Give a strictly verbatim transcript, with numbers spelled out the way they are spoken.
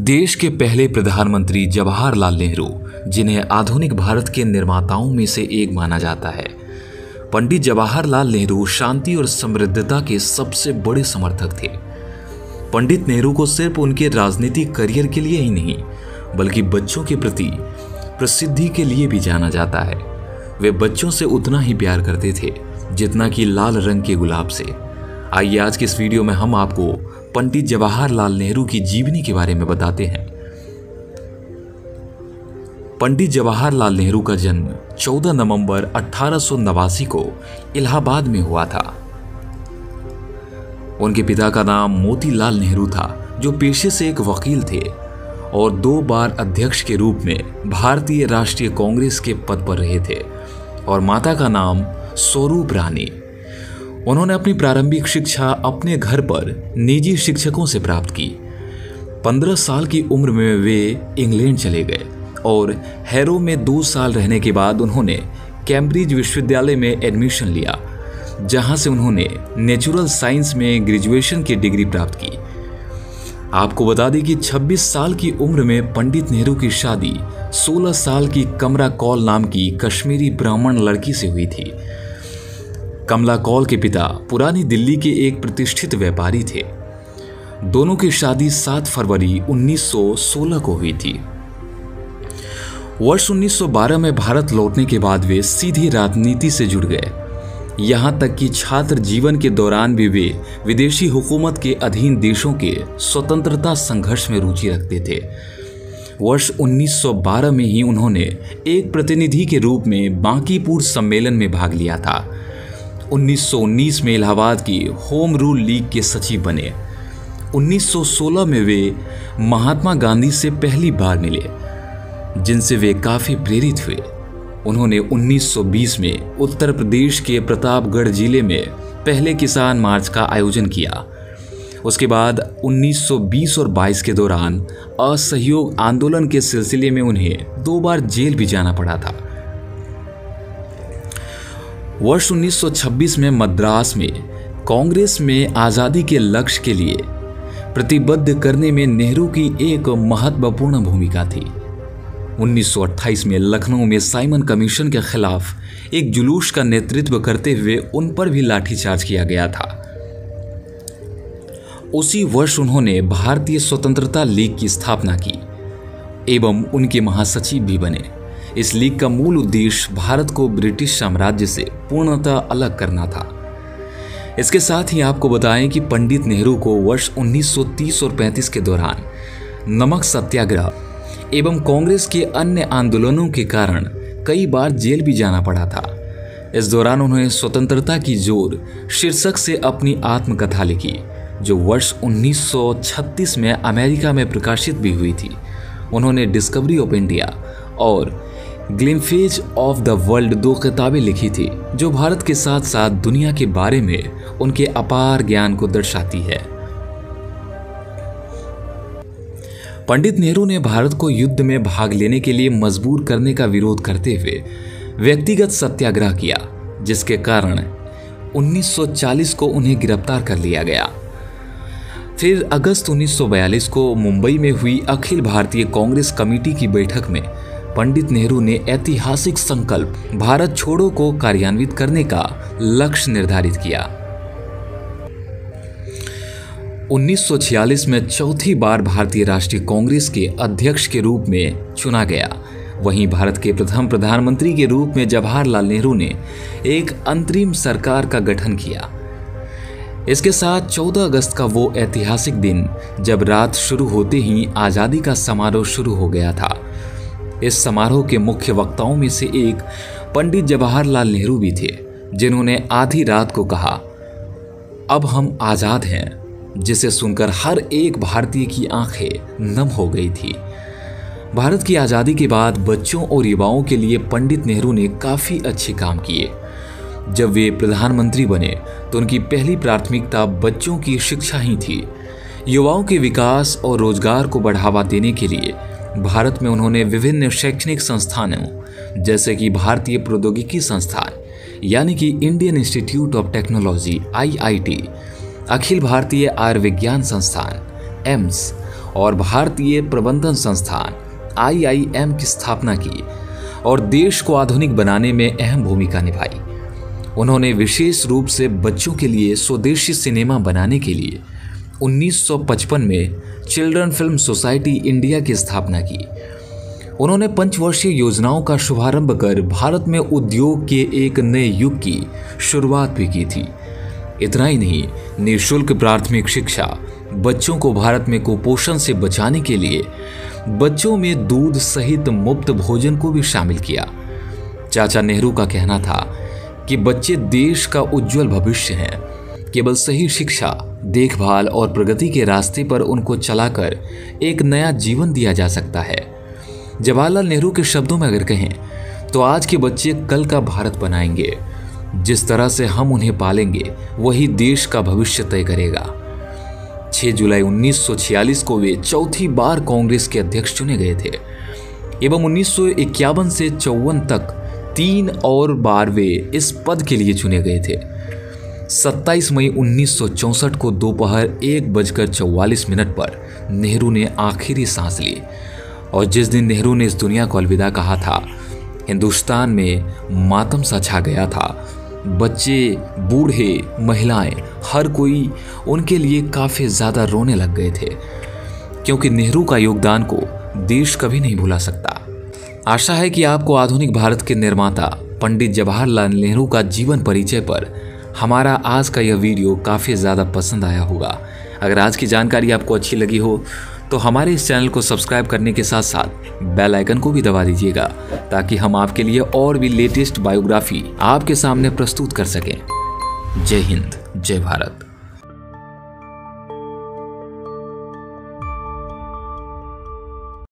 देश के पहले प्रधानमंत्री जवाहरलाल नेहरू, जिन्हें आधुनिक भारत के निर्माताओं में से एक माना जाता है, पंडित जवाहरलाल नेहरू शांति और समृद्धता के सबसे बड़े समर्थक थे। पंडित नेहरू को सिर्फ उनके राजनीतिक करियर के लिए ही नहीं बल्कि बच्चों के प्रति प्रसिद्धि के लिए भी जाना जाता है। वे बच्चों से उतना ही प्यार करते थे जितना कि लाल रंग के गुलाब से। आइए आज के इस वीडियो में हम आपको पंडित जवाहरलाल नेहरू की जीवनी के बारे में बताते हैं। पंडित जवाहरलाल नेहरू का जन्म चौदह नवंबर अठारह सौ नवासी को इलाहाबाद में हुआ था। उनके पिता का नाम मोतीलाल नेहरू था, जो पेशे से एक वकील थे और दो बार अध्यक्ष के रूप में भारतीय राष्ट्रीय कांग्रेस के पद पर रहे थे, और माता का नाम स्वरूप रानी। उन्होंने अपनी प्रारंभिक शिक्षा अपने घर पर निजी शिक्षकों से प्राप्त की। पंद्रह साल की उम्र में वे इंग्लैंड चले गए और हैरो में दो साल रहने के बाद उन्होंने कैम्ब्रिज विश्वविद्यालय में एडमिशन लिया, जहां से उन्होंने नेचुरल साइंस में ग्रेजुएशन की डिग्री प्राप्त की। आपको बता दें कि छब्बीस साल की उम्र में पंडित नेहरू की शादी सोलह साल की कमला कौल नाम की कश्मीरी ब्राह्मण लड़की से हुई थी। कमला कौल के पिता पुरानी दिल्ली के एक प्रतिष्ठित व्यापारी थे। दोनों की शादी सात फरवरी उन्नीस सौ सोलह को हुई थी। वर्ष उन्नीस सौ बारह में भारत लौटने के बाद वे सीधे राजनीति से जुड़ गए। यहाँ तक कि छात्र जीवन के दौरान भी वे विदेशी हुकूमत के अधीन देशों के स्वतंत्रता संघर्ष में रुचि रखते थे। वर्ष उन्नीस सौ बारह में ही उन्होंने एक प्रतिनिधि के रूप में बांकीपुर सम्मेलन में भाग लिया था। उन्नीस सौ उन्नीस में इलाहाबाद की होम रूल लीग के सचिव बने। उन्नीस सौ सोलह में वे महात्मा गांधी से पहली बार मिले, जिनसे वे काफ़ी प्रेरित हुए। उन्होंने उन्नीस सौ बीस में उत्तर प्रदेश के प्रतापगढ़ जिले में पहले किसान मार्च का आयोजन किया। उसके बाद उन्नीस सौ बीस और बाईस के दौरान असहयोग आंदोलन के सिलसिले में उन्हें दो बार जेल भी जाना पड़ा था। वर्ष उन्नीस सौ छब्बीस में मद्रास में कांग्रेस में आज़ादी के लक्ष्य के लिए प्रतिबद्ध करने में नेहरू की एक महत्वपूर्ण भूमिका थी। उन्नीस सौ अट्ठाईस में लखनऊ में साइमन कमीशन के खिलाफ एक जुलूस का नेतृत्व करते हुए उन पर भी लाठीचार्ज किया गया था। उसी वर्ष उन्होंने भारतीय स्वतंत्रता लीग की स्थापना की एवं उनके महासचिव भी बने। इस लीग का मूल उद्देश्य भारत को ब्रिटिश साम्राज्य से पूर्णतः अलग करना था। इसके साथ ही आपको बताएं कि पंडित नेहरू को वर्ष उन्नीस सौ तीस और पैंतीस के दौरान नमक सत्याग्रह एवं कांग्रेस के अन्य आंदोलनों के कारण कई बार जेल भी जाना पड़ा था। इस दौरान उन्होंने स्वतंत्रता की जोर शीर्षक से अपनी आत्मकथा लिखी, जो वर्ष उन्नीस सौ छत्तीस में अमेरिका में प्रकाशित भी हुई थी। उन्होंने डिस्कवरी ऑफ इंडिया और ग्लिम्फेज ऑफ द वर्ल्ड दो किताबें लिखी थी, जो भारत के साथ साथ दुनिया के बारे में उनके अपार ज्ञान को दर्शाती है। पंडित नेहरू ने भारत को युद्ध में भाग लेने के लिए मजबूर करने का विरोध करते हुए व्यक्तिगत सत्याग्रह किया, जिसके कारण उन्नीस सौ चालीस को उन्हें गिरफ्तार कर लिया गया। फिर अगस्त उन्नीस सौ बयालीस को मुंबई में हुई अखिल भारतीय कांग्रेस कमेटी की बैठक में पंडित नेहरू ने ऐतिहासिक संकल्प भारत छोड़ो को कार्यान्वित करने का लक्ष्य निर्धारित किया। उन्नीस सौ छियालीस में चौथी बार भारतीय राष्ट्रीय कांग्रेस के अध्यक्ष के रूप में चुना गया। वहीं भारत के प्रथम प्रधानमंत्री के रूप में जवाहरलाल नेहरू ने एक अंतरिम सरकार का गठन किया। इसके साथ चौदह अगस्त का वो ऐतिहासिक दिन, जब रात शुरू होते ही आज़ादी का समारोह शुरू हो गया था। इस समारोह के मुख्य वक्ताओं में से एक पंडित जवाहरलाल नेहरू भी थे, जिन्होंने आधी रात को कहा, अब हम आज़ाद हैं, जिसे सुनकर हर एक भारतीय की आंखें नम हो गई थी। भारत की आज़ादी के बाद बच्चों और युवाओं के लिए पंडित नेहरू ने काफ़ी अच्छे काम किए। जब वे प्रधानमंत्री बने तो उनकी पहली प्राथमिकता बच्चों की शिक्षा ही थी। युवाओं के विकास और रोजगार को बढ़ावा देने के लिए भारत में उन्होंने विभिन्न शैक्षणिक संस्थानों जैसे कि भारतीय प्रौद्योगिकी संस्थान यानी कि Indian institute of technology I I T, अखिल भारतीय आयुर्विज्ञान संस्थान एम्स और भारतीय प्रबंधन संस्थान आई आई एम की स्थापना की और देश को आधुनिक बनाने में अहम भूमिका निभाई। उन्होंने विशेष रूप से बच्चों के लिए स्वदेशी सिनेमा बनाने के लिए उन्नीस सौ पचपन में चिल्ड्रन फिल्म सोसाइटी इंडिया की स्थापना की। उन्होंने पंचवर्षीय योजनाओं का शुभारंभ कर भारत में उद्योग के एक नए युग की शुरुआत भी की थी। इतना ही नहीं, निःशुल्क प्राथमिक शिक्षा, बच्चों को भारत में कुपोषण से बचाने के लिए बच्चों में दूध सहित मुफ्त भोजन को भी शामिल किया। चाचा नेहरू का कहना था कि बच्चे देश का उज्जवल भविष्य हैं। केवल सही शिक्षा, देखभाल और प्रगति के रास्ते पर उनको चलाकर एक नया जीवन दिया जा सकता है। जवाहरलाल नेहरू के शब्दों में अगर कहें तो आज के बच्चे कल का भारत बनाएंगे। जिस तरह से हम उन्हें पालेंगे वही देश का भविष्य तय करेगा। छह जुलाई उन्नीस सौ छियालीस को वे चौथी बार कांग्रेस के अध्यक्ष चुने गए थे एवं उन्नीस सौ इक्यावन से चौवन तक तीन और बार वे इस पद के लिए चुने गए थे। सत्ताईस मई उन्नीस सौ चौंसठ को दोपहर एक बजकर चौवालीस मिनट पर नेहरू ने आखिरी सांस ली और जिस दिन नेहरू ने इस दुनिया को अलविदा कहा था, हिंदुस्तान में मातम सा छा गया था। बच्चे, बूढ़े, महिलाएं, हर कोई उनके लिए काफ़ी ज़्यादा रोने लग गए थे, क्योंकि नेहरू का योगदान को देश कभी नहीं भुला सकता। आशा है कि आपको आधुनिक भारत के निर्माता पंडित जवाहरलाल नेहरू का जीवन परिचय पर हमारा आज का यह वीडियो काफ़ी ज़्यादा पसंद आया होगा। अगर आज की जानकारी आपको अच्छी लगी हो तो हमारे इस चैनल को सब्सक्राइब करने के साथ साथ बेल आइकन को भी दबा दीजिएगा, ताकि हम आपके लिए और भी लेटेस्ट बायोग्राफी आपके सामने प्रस्तुत कर सकें। जय हिंद, जय भारत।